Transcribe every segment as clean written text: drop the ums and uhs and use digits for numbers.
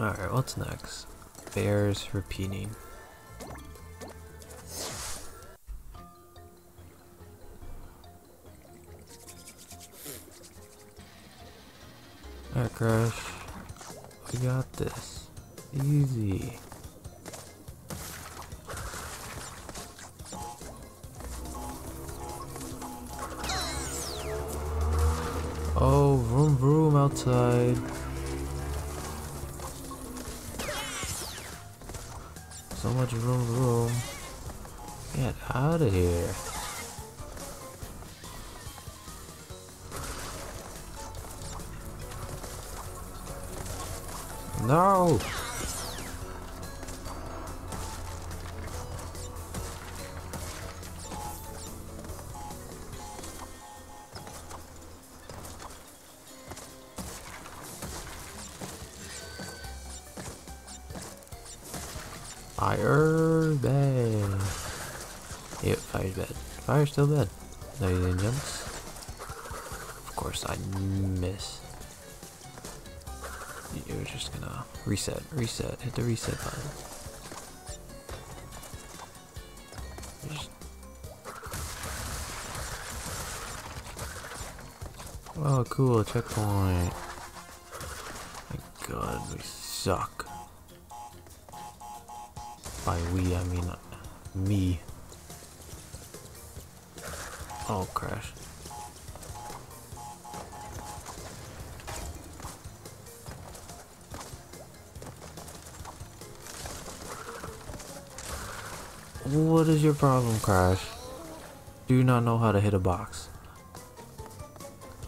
Alright, what's next? Bears repeating. Alright, Crash. I got this. Easy. Oh, vroom vroom outside. So much vroom vroom. Get out of here. No! Fire bed. Yep, fire's bed. Fire's still bed. No, you didn't jump. Of course I miss. You're just gonna reset, hit the reset button. Oh cool, checkpoint. My god, we suck. By we, I mean me. Oh, Crash. What is your problem, Crash? Do you not know how to hit a box?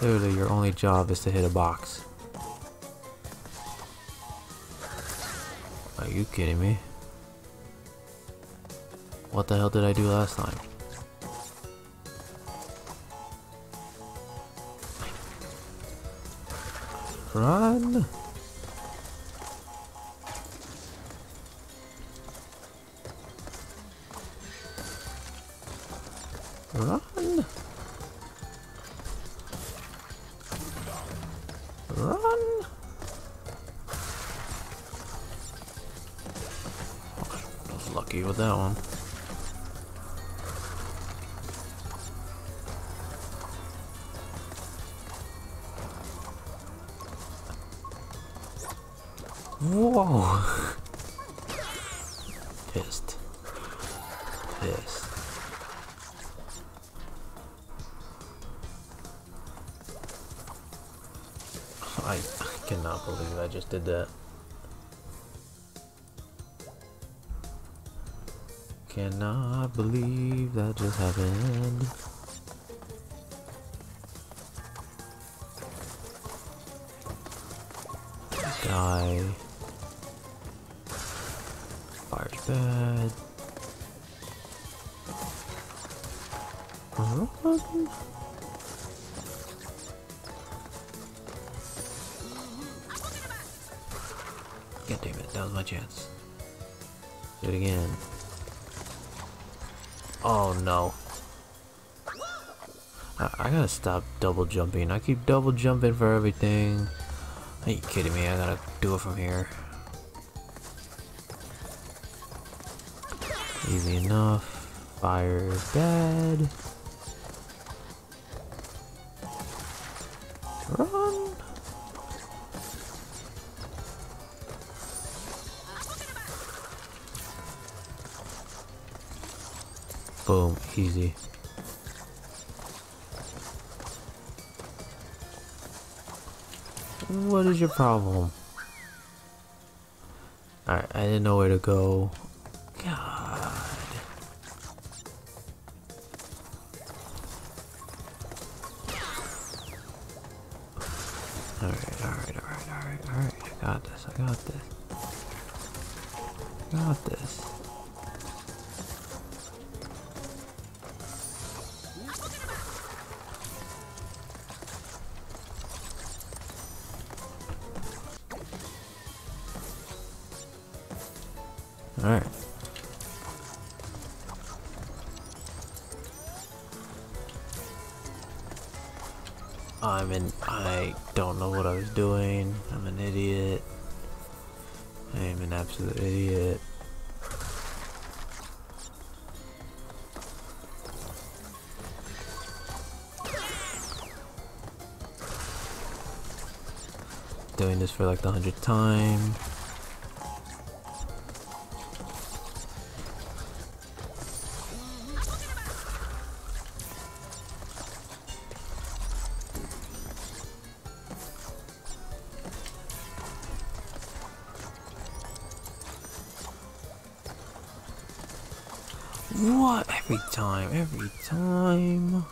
Literally, your only job is to hit a box. Are you kidding me? What the hell did I do last time? Run! Run! Run! I was lucky with that one. Whoa! Pissed. Pissed. I cannot believe I just did that. Cannot believe that just happened. Die. Fire's bad. Run. God damn it, that was my chance. Do it again. Oh no. I gotta stop double jumping. I keep double jumping for everything. Are you kidding me? I gotta do it from here. Easy enough. Fire dead. Run. Boom. Easy. What is your problem? Alright, I didn't know where to go. Alright, I got this. Alright. I don't know what I was doing. I'm an idiot. I am an absolute idiot. Doing this for like the 100th time. What? Every time.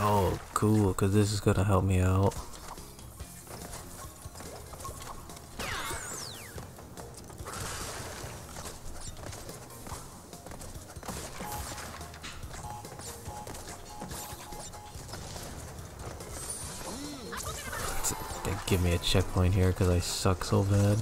Oh, cool, because this is going to help me out. They give me a checkpoint here because I suck so bad.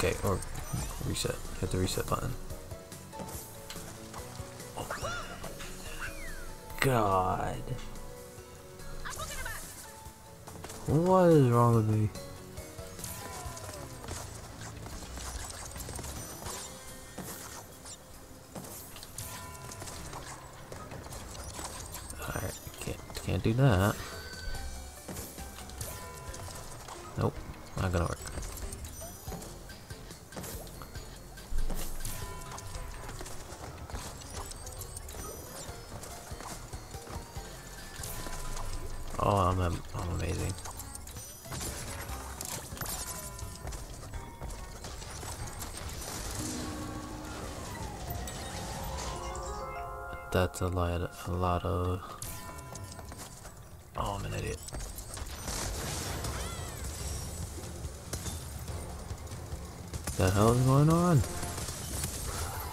Okay, or reset. Hit the reset button. Oh. God. What is wrong with me? Alright, can't do that. Nope, not gonna work. Oh, I'm amazing. That's a lot of... Oh, I'm an idiot. The hell is going on?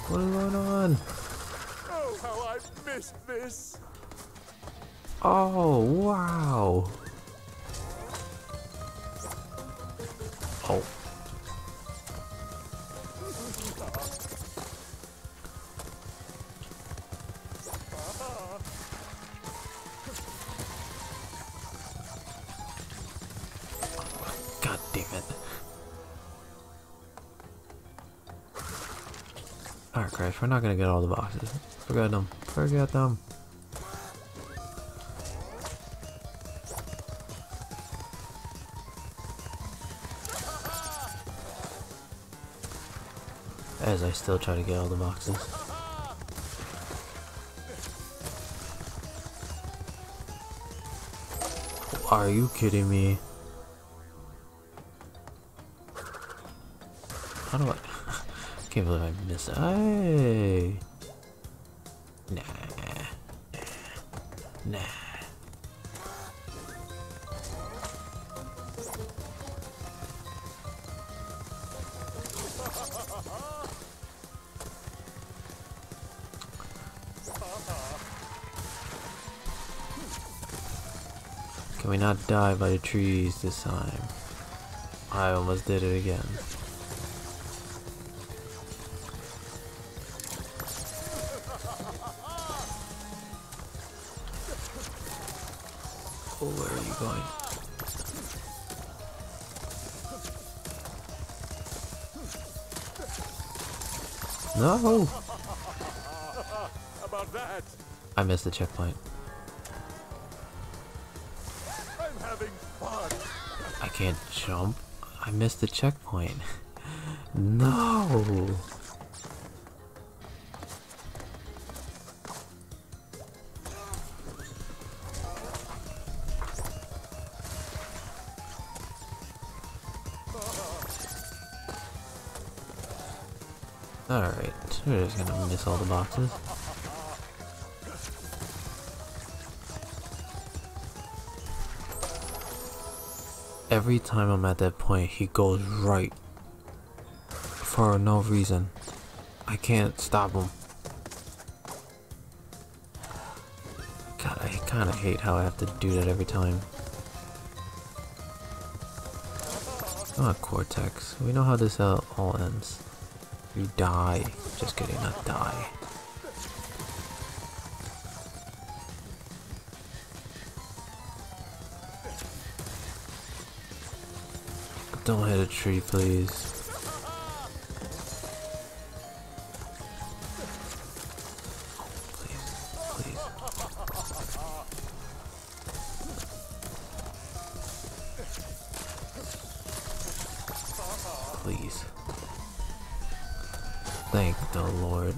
What is going on? Oh, how I've missed this! Oh, wow. Oh. God damn it. Alright, Crash, we're not gonna get all the boxes. Forget them. As I still try to get all the boxes. Are you kidding me? How do I... can't believe I missed it. Hey! Nah. Can we not die by the trees this time? I almost did it again. Oh, where are you going? No! About that. I missed the checkpoint. I'm having fun. I can't jump. I missed the checkpoint. No! Alright, we're just gonna miss all the boxes. Every time I'm at that point, he goes right. For no reason. I can't stop him. God, I kinda hate how I have to do that every time. Come on, Cortex. We know how this all ends. You die. Just kidding, not die. Don't hit a tree, please. Please. Thank the Lord.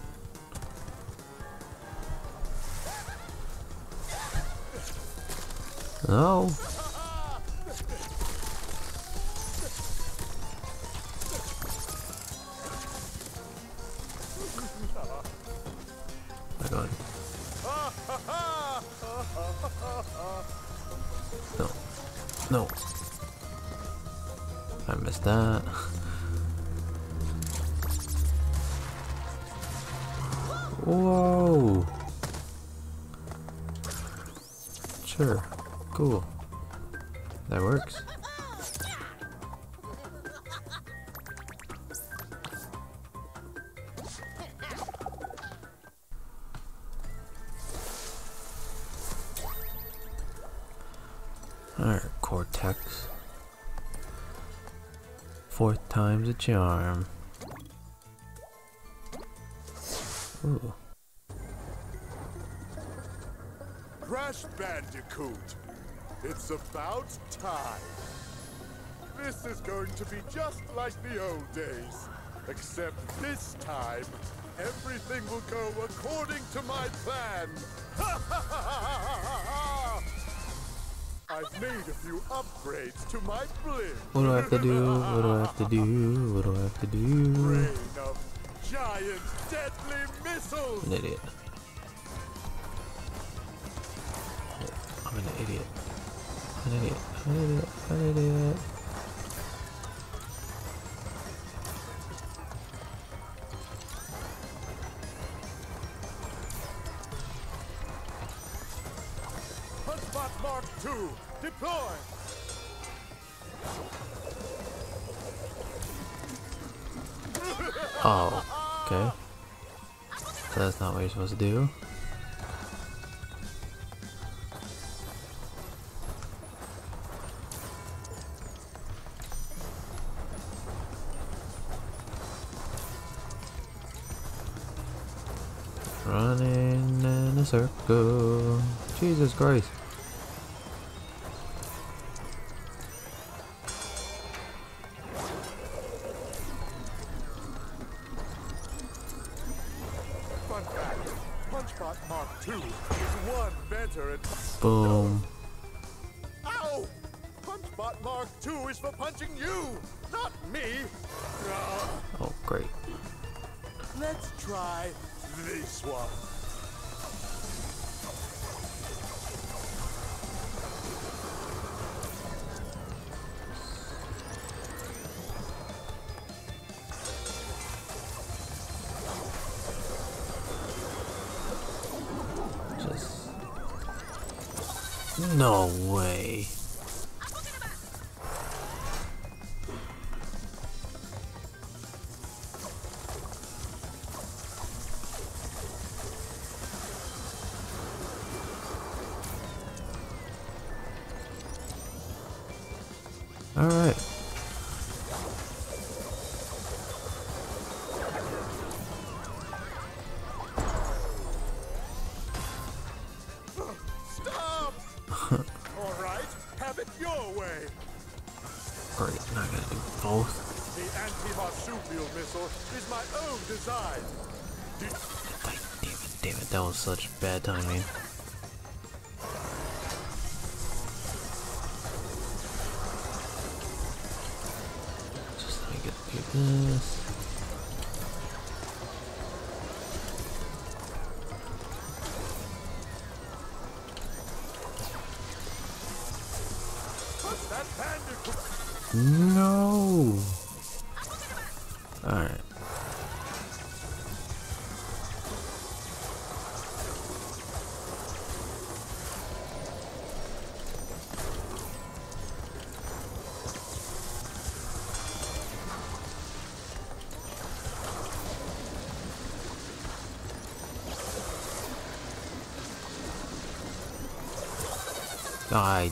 No. My God. No. No. I missed that. Whoa! Sure. Cool. That works. Alright, Cortex. Fourth time's a charm. Ooh. Crash Bandicoot, it's about time. This is going to be just like the old days, except this time, everything will go according to my plan. I've made a few upgrades to my blimp. What do I have to do? What do I have to do? What do I have to do? Giant deadly missiles. An idiot. I'm an idiot. An idiot. An idiot. An idiot. Hotspot Mark 2, deploy. Oh. Okay, so that's not what you're supposed to do. Running in a circle. Jesus Christ. Boom. Ow! Punchbot Mark 2 is for punching you, not me. Oh, great. Let's try this one. No way. All right. Is my own design. Damn it, that was such bad timing. Just let me get this. Put that bandit. No. Alright. I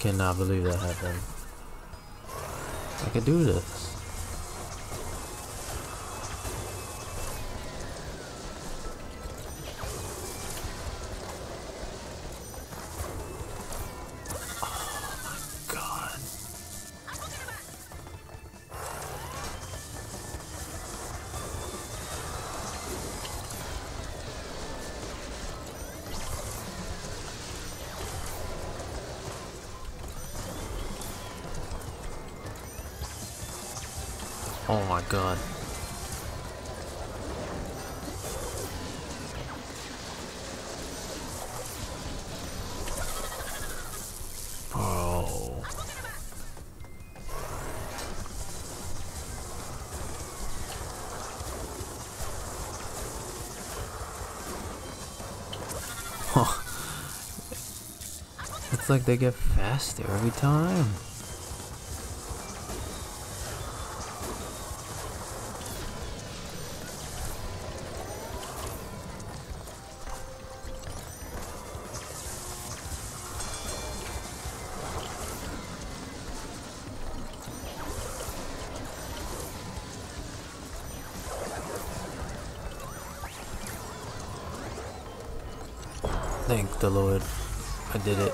cannot believe that happened. I can do this. Oh my god. Bro. It's like they get faster every time. Thank the Lord, I did it.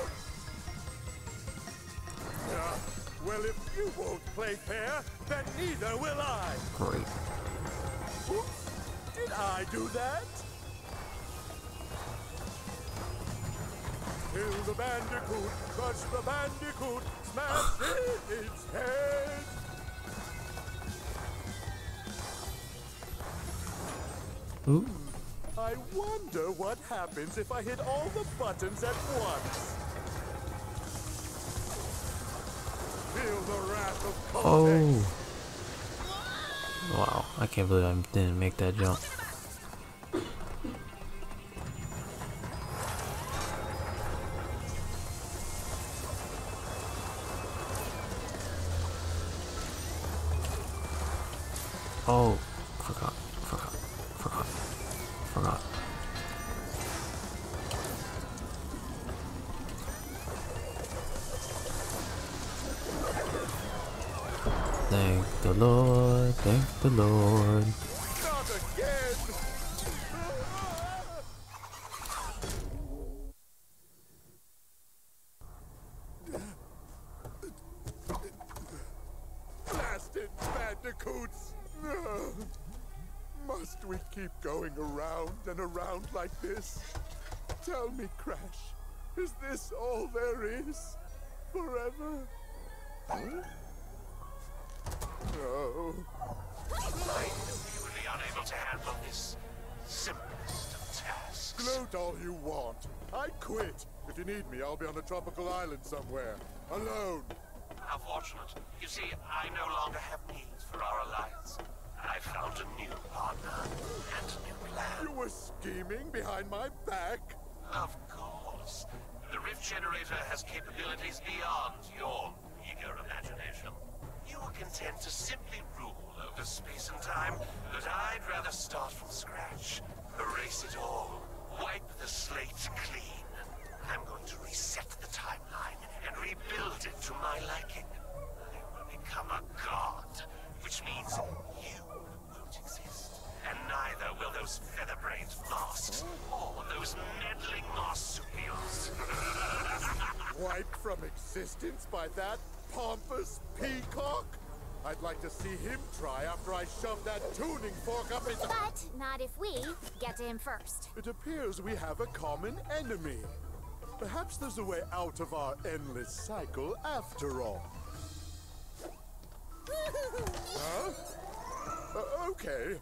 Well, if you won't play fair, then neither will I. Great. Oops, did I do that? Kill the bandicoot, crush the bandicoot, smash its head. Ooh. I wonder what happens if I hit all the buttons at once. Feel the wrath of Cortex. Oh! Wow! I can't believe I didn't make that jump. Oh! Forgot. Thank the Lord, thank the Lord. Not again. Blasted bandicoots! Must we keep going around and around like this? Tell me, Crash, is this all there is? Forever? No. I knew you would be unable to handle this simplest of tasks. Gloat all you want. I quit. If you need me, I'll be on a tropical island somewhere. Alone. How fortunate. You see, I no longer have needs for our alliance. I found a new partner and a new plan. You were scheming behind my back? Of course. The Rift Generator has capabilities beyond your eager imagination. You were content to simply rule over space and time, but I'd rather start from scratch. Erase it all. Wipe the slate clean. I'm going to reset the timeline and rebuild it to my liking. I will become a god, which means you won't exist. And neither will those feather-brained masks or those meddling marsupials. Wiped from existence by that pompous peacock? I'd like to see him try after I shove that tuning fork up his— But not if we get to him first. It appears we have a common enemy. Perhaps there's a way out of our endless cycle after all. Huh? Okay.